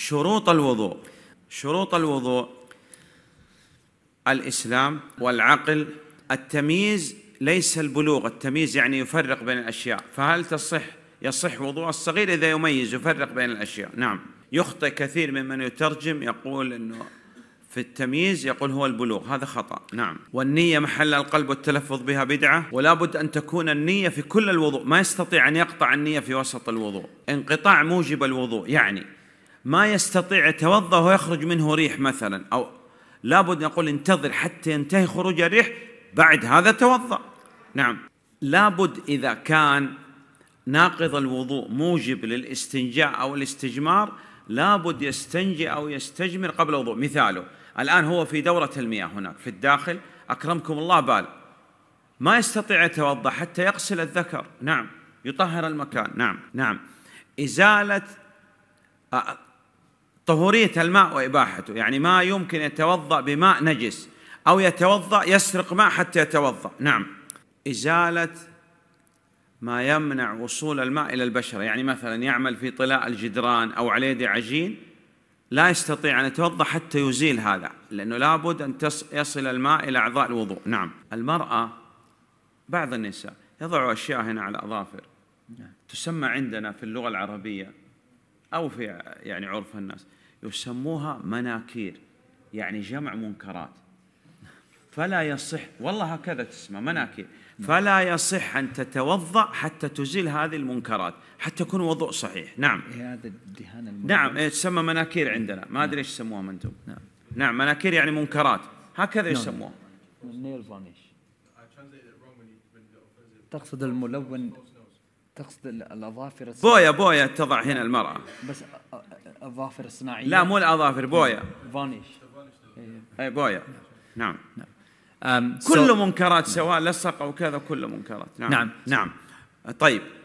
شروط الوضوء. شروط الوضوء: الإسلام والعقل، التمييز ليس البلوغ، التمييز يعني يفرق بين الأشياء. فهل يصح وضوء الصغير إذا يميز، يفرق بين الأشياء؟ نعم. يخطئ كثير ممن يترجم، يقول أنه في التمييز يقول هو البلوغ، هذا خطأ. نعم. والنية محل القلب والتلفظ بها بدعة، ولا بد أن تكون النية في كل الوضوء، ما يستطيع أن يقطع النية في وسط الوضوء، انقطاع موجب الوضوء، يعني ما يستطيع يتوضأ ويخرج منه ريح مثلا، أو لا بد نقول انتظر حتى ينتهي خروج الريح، بعد هذا توضأ. نعم. لا بد إذا كان ناقض الوضوء موجب للاستنجاء أو الاستجمار، لا بد يستنجي أو يستجمر قبل الوضوء. مثاله الآن هو في دورة المياه هناك في الداخل، أكرمكم الله بال، ما يستطيع يتوضأ حتى يغسل الذكر، نعم، يطهر المكان، نعم. نعم، إزالة طهورية الماء وإباحته، يعني ما يمكن يتوضأ بماء نجس، أو يتوضأ يسرق ماء حتى يتوضأ، نعم. إزالة ما يمنع وصول الماء إلى البشرة، يعني مثلا يعمل في طلاء الجدران أو على يد عجين، لا يستطيع أن يتوضأ حتى يزيل هذا، لأنه لابد أن يصل الماء إلى أعضاء الوضوء. نعم. المرأة، بعض النساء يضعوا أشياء هنا على أظافر، تسمى عندنا في اللغة العربية أو في يعني عرف الناس يسموها مناكير، يعني جمع منكرات، فلا يصح، والله هكذا تسمى مناكير، فلا يصح أن تتوضأ حتى تزيل هذه المنكرات، حتى يكون وضوء صحيح. نعم. هذا الدهان، نعم، تسمى مناكير عندنا، ما أدري إيش يسموها أنتم. نعم. نعم، مناكير يعني منكرات، هكذا يسموها. نيل فانيش. تقصد الملون، تقصد الأظافر. بويا تضع هنا المرأة. بس أظافر صناعية. لا، مو الأظافر، بويا. فانيش. أي بويا. نعم. كل منكرات، سواء لصق أو كذا، كل منكرات. نعم. طيب.